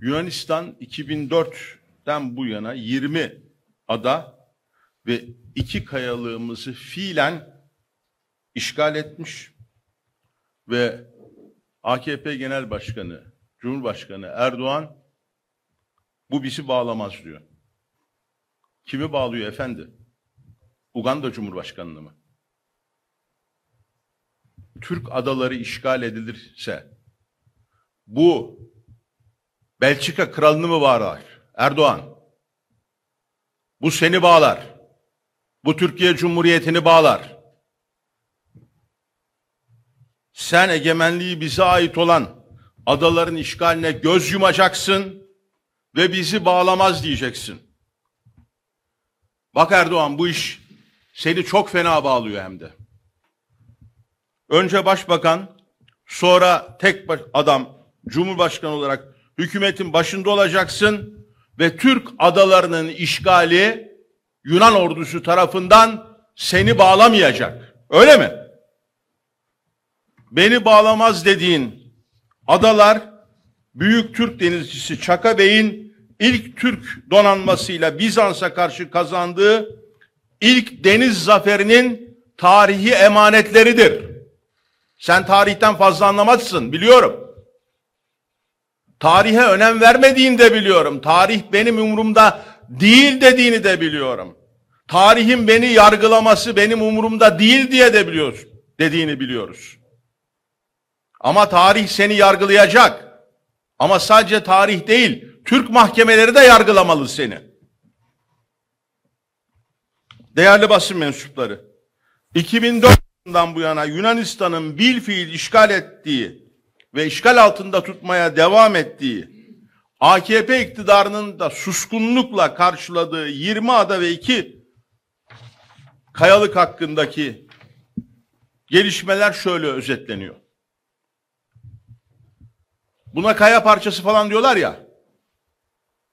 Yunanistan 2004'ten bu yana 20 ada ve 2 kayalığımızı fiilen işgal etmiş ve AKP Genel Başkanı, Cumhurbaşkanı Erdoğan bu bizi bağlamaz diyor. Kimi bağlıyor efendi? Uganda Cumhurbaşkanlığı mı? Türk adaları işgal edilirse bu Belçika kralını mı bağlar? Erdoğan. Bu seni bağlar. Bu Türkiye Cumhuriyeti'ni bağlar. Sen egemenliği bize ait olan adaların işgaline göz yumacaksın ve bizi bağlamaz diyeceksin. Bak Erdoğan, bu iş seni çok fena bağlıyor hem de. Önce başbakan, sonra tek adam cumhurbaşkanı olarak hükümetin başında olacaksın ve Türk adalarının işgali Yunan ordusu tarafından seni bağlamayacak. Öyle mi? Beni bağlamaz dediğin adalar büyük Türk denizcisi Çaka Bey'in ilk Türk donanmasıyla Bizans'a karşı kazandığı ilk deniz zaferinin tarihi emanetleridir. Sen tarihten fazla anlamazsın, biliyorum. Tarihe önem vermediğini de biliyorum. Tarih benim umurumda değil dediğini de biliyorum. Tarihin beni yargılaması benim umurumda değil diye de biliyoruz, dediğini biliyoruz. Ama tarih seni yargılayacak. Ama sadece tarih değil, Türk mahkemeleri de yargılamalı seni. Değerli basın mensupları, 2004 yılından bu yana Yunanistan'ın bilfiil işgal ettiği ve işgal altında tutmaya devam ettiği, AKP iktidarının da suskunlukla karşıladığı 20 ada ve 2 kayalık hakkındaki gelişmeler şöyle özetleniyor. Buna kaya parçası falan diyorlar ya,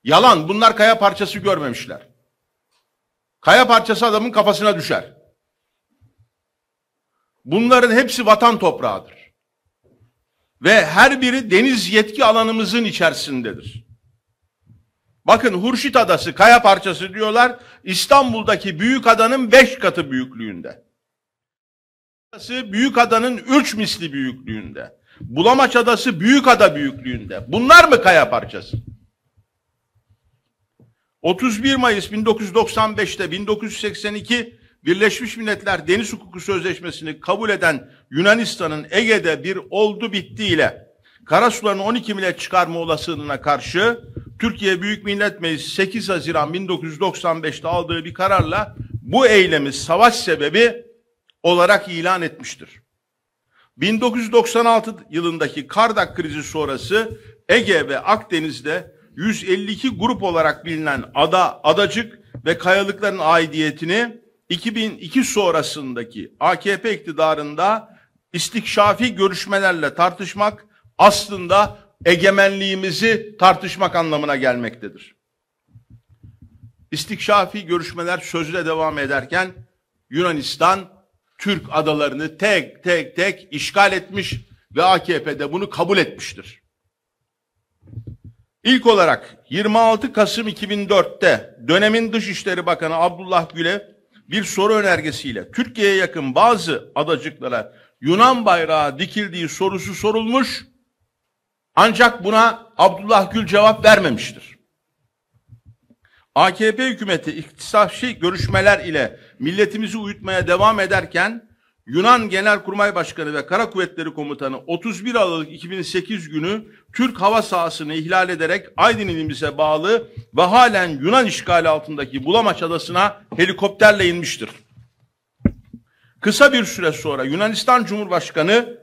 yalan, bunlar kaya parçası görmemişler. Kaya parçası adamın kafasına düşer. Bunların hepsi vatan toprağıdır. Ve her biri deniz yetki alanımızın içerisindedir. Bakın, Hurşit Adası kaya parçası diyorlar. İstanbul'daki büyük adanın 5 katı büyüklüğünde. Adası büyük adanın 3 misli büyüklüğünde. Bulamaç Adası büyük ada büyüklüğünde. Bunlar mı kaya parçası? 31 Mayıs 1995'te 1982 Birleşmiş Milletler Deniz Hukuku Sözleşmesi'ni kabul eden Yunanistan'ın Ege'de bir oldu bittiyle karasularını 12 mile çıkarma olasılığına karşı Türkiye Büyük Millet Meclisi 8 Haziran 1995'te aldığı bir kararla bu eylemi savaş sebebi olarak ilan etmiştir. 1996 yılındaki Kardak krizi sonrası Ege ve Akdeniz'de 152 grup olarak bilinen ada, adacık ve kayalıkların aidiyetini 2002 sonrasındaki AKP iktidarında istikşafi görüşmelerle tartışmak aslında egemenliğimizi tartışmak anlamına gelmektedir. İstikşafi görüşmeler sözle devam ederken Yunanistan Türk adalarını tek tek işgal etmiş ve AKP de bunu kabul etmiştir. İlk olarak 26 Kasım 2004'te dönemin Dışişleri Bakanı Abdullah Gül'e bir soru önergesiyle Türkiye'ye yakın bazı adacıklara Yunan bayrağı dikildiği sorusu sorulmuş, ancak buna Abdullah Gül cevap vermemiştir. AKP hükümeti iktisadi görüşmeler ile milletimizi uyutmaya devam ederken Yunan Genelkurmay Başkanı ve Kara Kuvvetleri Komutanı 31 Aralık 2008 günü Türk hava sahasını ihlal ederek Aydın ilimize bağlı ve halen Yunan işgali altındaki Bulamaç Adası'na helikopterle inmiştir. Kısa bir süre sonra Yunanistan Cumhurbaşkanı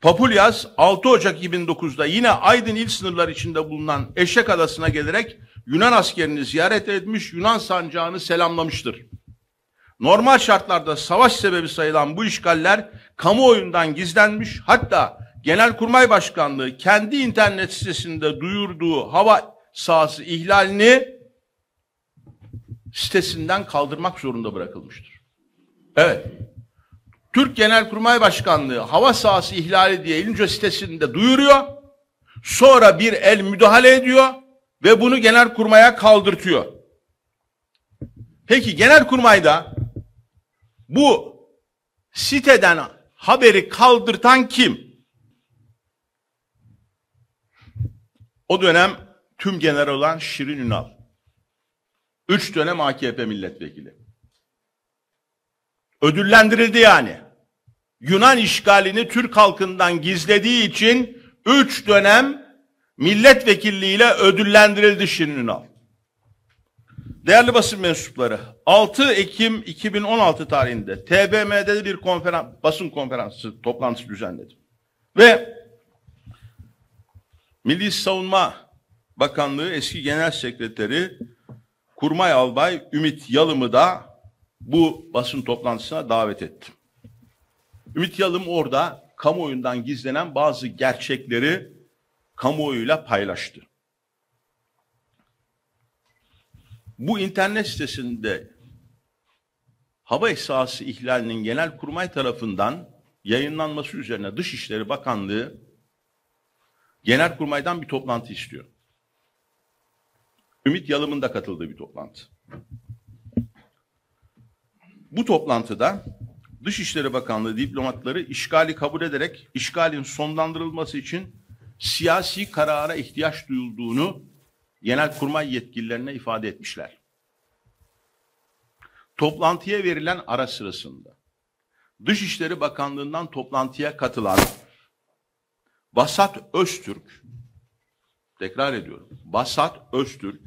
Papoulias 6 Ocak 2009'da yine Aydın il sınırları içinde bulunan Eşek Adası'na gelerek Yunan askerini ziyaret etmiş, Yunan sancağını selamlamıştır. Normal şartlarda savaş sebebi sayılan bu işgaller kamuoyundan gizlenmiş, hatta Genelkurmay Başkanlığı kendi internet sitesinde duyurduğu hava sahası ihlalini sitesinden kaldırmak zorunda bırakılmıştır. Evet, Türk Genelkurmay Başkanlığı hava sahası ihlali diye ilince sitesinde duyuruyor, Sonra bir el müdahale ediyor ve bunu Genelkurmay'a kaldırtıyor. Peki Genelkurmay'da bu siteden haberi kaldırtan kim? O dönem tüm general olan Şirin Ünal. 3 dönem AKP milletvekili. Ödüllendirildi yani. Yunan işgalini Türk halkından gizlediği için 3 dönem milletvekilliğiyle ödüllendirildi Şirin Ünal. Değerli basın mensupları, 6 Ekim 2016 tarihinde TBMM'de bir basın konferansı toplantısı düzenledim. Ve Milli Savunma Bakanlığı eski Genel Sekreteri Kurmay Albay Ümit Yalım'ı da bu basın toplantısına davet ettim. Ümit Yalım orada kamuoyundan gizlenen bazı gerçekleri kamuoyuyla paylaştı. Bu internet sitesinde hava sahası ihlalinin Genelkurmay tarafından yayınlanması üzerine Dışişleri Bakanlığı Genelkurmay'dan bir toplantı istiyor. Ümit Yalım'ın da katıldığı bir toplantı. Bu toplantıda Dışişleri Bakanlığı diplomatları işgali kabul ederek işgalin sonlandırılması için siyasi karara ihtiyaç duyulduğunu Genelkurmay yetkililerine ifade etmişler. Toplantıya verilen ara sırasında Dışişleri Bakanlığı'ndan toplantıya katılan Basat Öztürk, tekrar ediyorum, Basat Öztürk,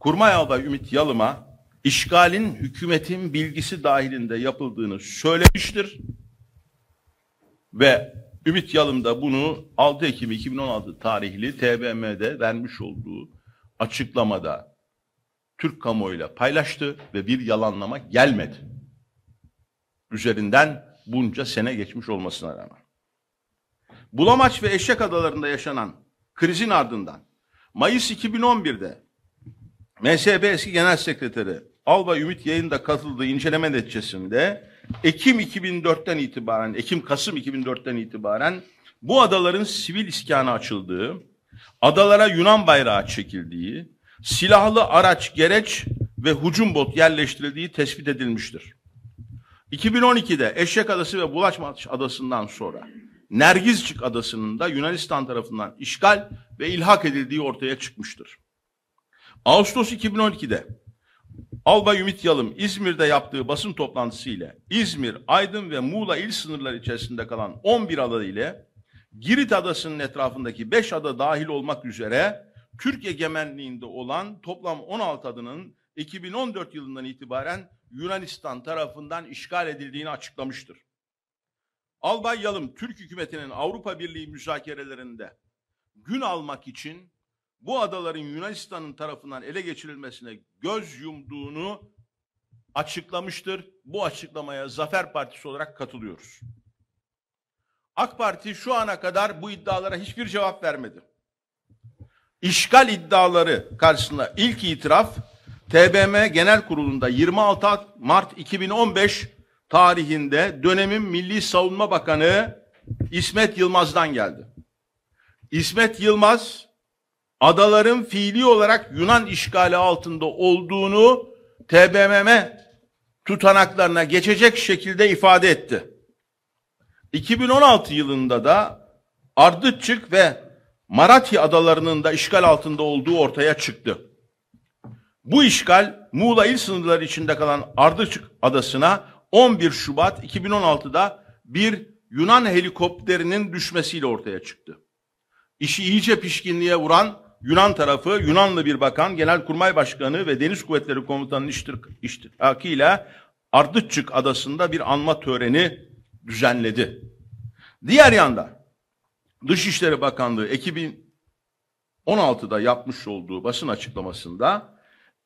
Kurmay Albay Ümit Yalım'a işgalin hükümetin bilgisi dahilinde yapıldığını söylemiştir ve Ümit Yalım da bunu 6 Ekim 2016 tarihli TBMM'de vermiş olduğu açıklamada Türk kamuoyuyla paylaştı ve bir yalanlama gelmedi. Üzerinden bunca sene geçmiş olmasına rağmen. Bulamaç ve Eşek Adaları'nda yaşanan krizin ardından Mayıs 2011'de MSB eski Genel Sekreteri Albay Ümit Yalım'ın da katıldığı inceleme neticesinde Ekim-Kasım 2004'ten itibaren bu adaların sivil iskana açıldığı, adalara Yunan bayrağı çekildiği, silahlı araç, gereç ve hücum bot yerleştirildiği tespit edilmiştir. 2012'de Eşek Adası ve Bulamaç Adası'ndan sonra Nergizcik Adası'nın da Yunanistan tarafından işgal ve ilhak edildiği ortaya çıkmıştır. Ağustos 2012'de Albay Ümit Yalım İzmir'de yaptığı basın toplantısı ile İzmir, Aydın ve Muğla il sınırları içerisinde kalan 11 ada ile Girit Adası'nın etrafındaki 5 ada dahil olmak üzere Türkiye egemenliğinde olan toplam 16 adanın 2014 yılından itibaren Yunanistan tarafından işgal edildiğini açıklamıştır. Albay Yalım, Türk hükümetinin Avrupa Birliği müzakerelerinde gün almak için bu adaların Yunanistan'ın tarafından ele geçirilmesine göz yumduğunu açıklamıştır. Bu açıklamaya Zafer Partisi olarak katılıyoruz. AK Parti şu ana kadar bu iddialara hiçbir cevap vermedi. İşgal iddiaları karşısında ilk itiraf TBMM Genel Kurulu'nda 26 Mart 2015 tarihinde dönemin Milli Savunma Bakanı İsmet Yılmaz'dan geldi. İsmet Yılmaz adaların fiili olarak Yunan işgali altında olduğunu TBMM tutanaklarına geçecek şekilde ifade etti. 2016 yılında da Ardıçık ve Maratya adalarının da işgal altında olduğu ortaya çıktı. Bu işgal Muğla il sınırları içinde kalan Ardıçık adasına 11 Şubat 2016'da bir Yunan helikopterinin düşmesiyle ortaya çıktı. İşi iyice pişkinliğe vuran Yunan tarafı, Yunanlı bir bakan, Genelkurmay Başkanı ve Deniz Kuvvetleri Komutanı'nın iştirakıyla Ardıçık Adası'nda bir anma töreni düzenledi. Diğer yanda Dışişleri Bakanlığı 2016'da yapmış olduğu basın açıklamasında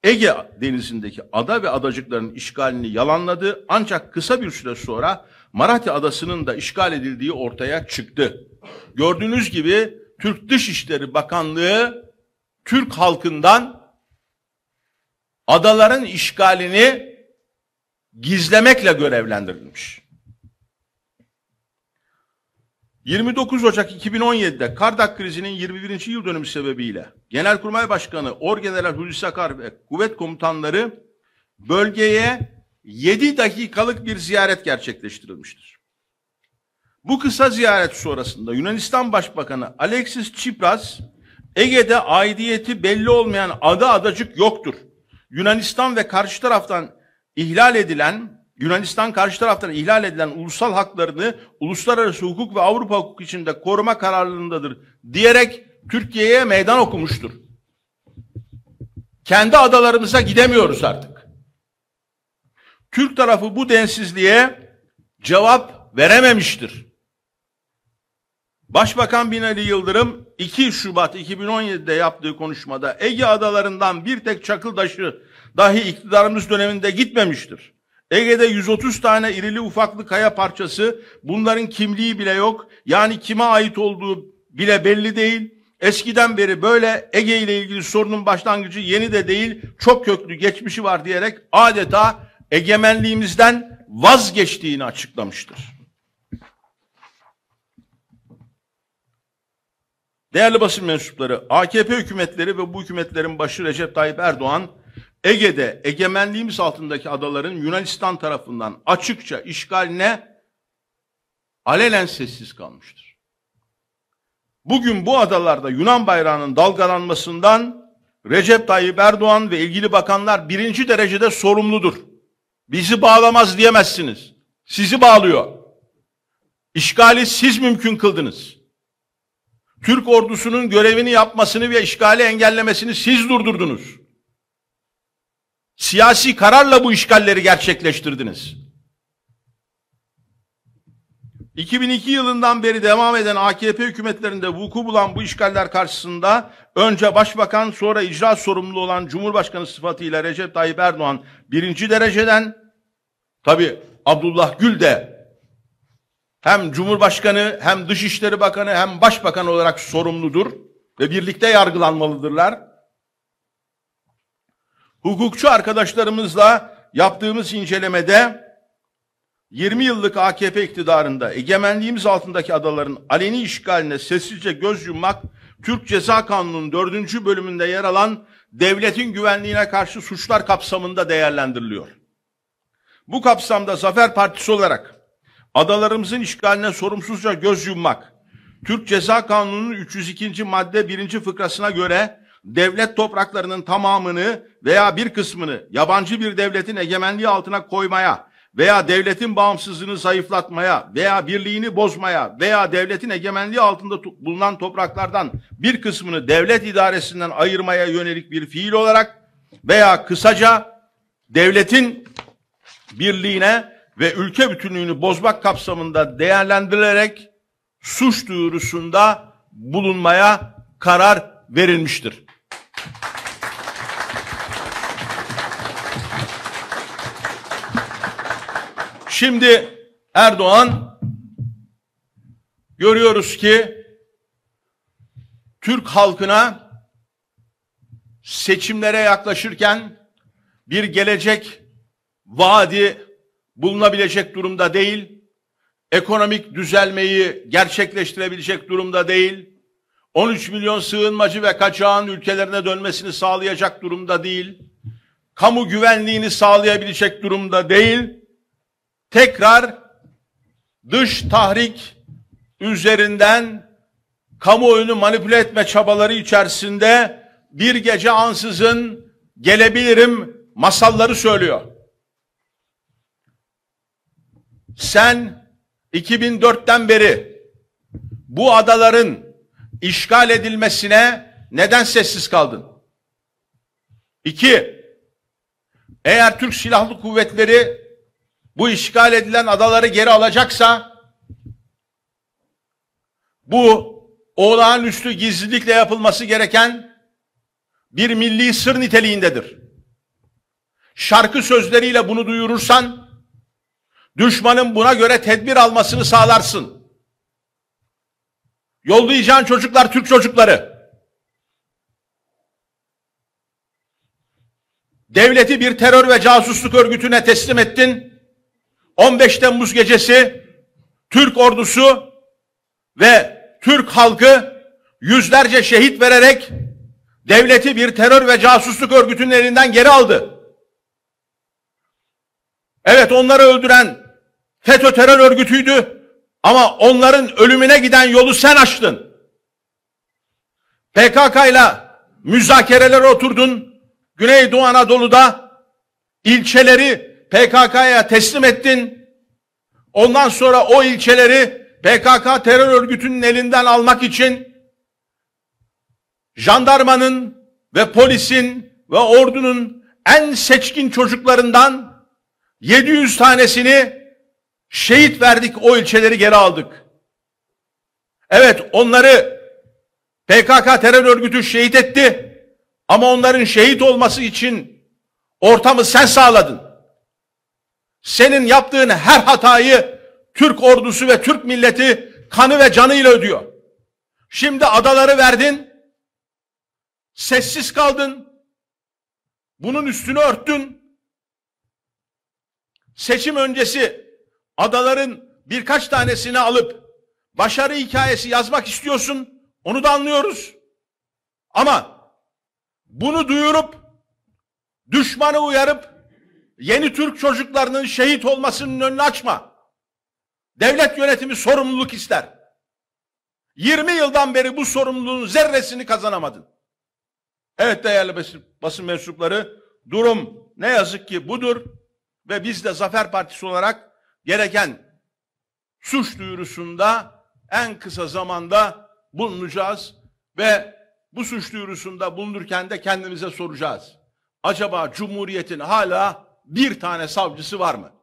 Ege Denizi'ndeki ada ve adacıkların işgalini yalanladı, ancak kısa bir süre sonra Maratya Adası'nın da işgal edildiği ortaya çıktı. Gördüğünüz gibi Türk Dışişleri Bakanlığı Türk halkından adaların işgalini gizlemekle görevlendirilmiş. 29 Ocak 2017'de Kardak krizinin 21. yıl dönümü sebebiyle Genelkurmay Başkanı Orgeneral Hulusi Akar ve kuvvet komutanları bölgeye 7 dakikalık bir ziyaret gerçekleştirilmiştir. Bu kısa ziyaret sonrasında Yunanistan Başbakanı Alexis Tsipras, Ege'de aidiyeti belli olmayan ada adacık yoktur. Yunanistan karşı taraftan ihlal edilen ulusal haklarını uluslararası hukuk ve Avrupa hukuku içinde koruma kararlılığındadır diyerek Türkiye'ye meydan okumuştur. Kendi adalarımıza gidemiyoruz artık. Türk tarafı bu densizliğe cevap verememiştir. Başbakan Binali Yıldırım 2 Şubat 2017'de yaptığı konuşmada Ege adalarından bir tek çakıldaşı dahi iktidarımız döneminde gitmemiştir. Ege'de 130 tane irili ufaklı kaya parçası, bunların kimliği bile yok, yani kime ait olduğu bile belli değil. Eskiden beri böyle Ege ile ilgili sorunun başlangıcı yeni de değil, çok köklü geçmişi var diyerek adeta egemenliğimizden vazgeçtiğini açıklamıştır. Değerli basın mensupları, AKP hükümetleri ve bu hükümetlerin başı Recep Tayyip Erdoğan, Ege'de egemenliğimiz altındaki adaların Yunanistan tarafından açıkça işgaline alenen sessiz kalmıştır. Bugün bu adalarda Yunan bayrağının dalgalanmasından Recep Tayyip Erdoğan ve ilgili bakanlar birinci derecede sorumludur. Bizi bağlamaz diyemezsiniz. Sizi bağlıyor. İşgali siz mümkün kıldınız. Türk ordusunun görevini yapmasını ve işgali engellemesini siz durdurdunuz. Siyasi kararla bu işgalleri gerçekleştirdiniz. 2002 yılından beri devam eden AKP hükümetlerinde vuku bulan bu işgaller karşısında önce başbakan, sonra icra sorumlu olan Cumhurbaşkanı sıfatıyla Recep Tayyip Erdoğan birinci dereceden, tabii Abdullah Gül de hem Cumhurbaşkanı hem Dışişleri Bakanı hem Başbakan olarak sorumludur ve birlikte yargılanmalıdırlar. Hukukçu arkadaşlarımızla yaptığımız incelemede 20 yıllık AKP iktidarında egemenliğimiz altındaki adaların aleni işgaline sessizce göz yummak, Türk Ceza Kanunu'nun 4. bölümünde yer alan devletin güvenliğine karşı suçlar kapsamında değerlendiriliyor. Bu kapsamda Zafer Partisi olarak adalarımızın işgaline sorumsuzca göz yummak, Türk Ceza Kanunu'nun 302. madde 1. fıkrasına göre devlet topraklarının tamamını veya bir kısmını yabancı bir devletin egemenliği altına koymaya veya devletin bağımsızlığını zayıflatmaya veya birliğini bozmaya veya devletin egemenliği altında bulunan topraklardan bir kısmını devlet idaresinden ayırmaya yönelik bir fiil olarak veya kısaca devletin birliğine ve ülke bütünlüğünü bozmak kapsamında değerlendirilerek suç duyurusunda bulunmaya karar verilmiştir. Şimdi Erdoğan, görüyoruz ki Türk halkına seçimlere yaklaşırken bir gelecek vaadi bulunabilecek durumda değil, ekonomik düzelmeyi gerçekleştirebilecek durumda değil, 13 milyon sığınmacı ve kaçağın ülkelerine dönmesini sağlayacak durumda değil, kamu güvenliğini sağlayabilecek durumda değil, tekrar dış tahrik üzerinden kamuoyunu manipüle etme çabaları içerisinde bir gece ansızın gelebilirim masalları söylüyor. Sen 2004'ten beri bu adaların İşgal edilmesine neden sessiz kaldın? 2. Eğer Türk Silahlı Kuvvetleri bu işgal edilen adaları geri alacaksa, bu olağanüstü gizlilikle yapılması gereken bir milli sır niteliğindedir. Şarkı sözleriyle bunu duyurursan, düşmanın buna göre tedbir almasını sağlarsın. Yollayacağın çocuklar Türk çocukları. Devleti bir terör ve casusluk örgütüne teslim ettin. 15 Temmuz gecesi Türk ordusu ve Türk halkı yüzlerce şehit vererek devleti bir terör ve casusluk örgütünün elinden geri aldı. Evet, onları öldüren FETÖ terör örgütüydü ama onların ölümüne giden yolu sen açtın. PKK'yla müzakerelere oturdun, Güneydoğu Anadolu'da ilçeleri PKK'ya teslim ettin. Ondan sonra o ilçeleri PKK terör örgütünün elinden almak için jandarmanın ve polisin ve ordunun en seçkin çocuklarından 700 tanesini şehit verdik, o ilçeleri geri aldık. Evet, onları PKK terör örgütü şehit etti ama onların şehit olması için ortamı sen sağladın. Senin yaptığın her hatayı Türk ordusu ve Türk milleti kanı ve canıyla ödüyor. Şimdi adaları verdin, sessiz kaldın, bunun üstünü örttün. Seçim öncesi adaların birkaç tanesini alıp başarı hikayesi yazmak istiyorsun, onu da anlıyoruz. Ama bunu duyurup, düşmanı uyarıp, yeni Türk çocuklarının şehit olmasının önünü açma. Devlet yönetimi sorumluluk ister. 20 yıldan beri bu sorumluluğun zerresini kazanamadın. Evet değerli basın mensupları, durum ne yazık ki budur ve biz de Zafer Partisi olarak gereken suç duyurusunda en kısa zamanda bulunacağız ve bu suç duyurusunda bulunurken de kendimize soracağız. Acaba Cumhuriyet'in hala bir tane savcısı var mı?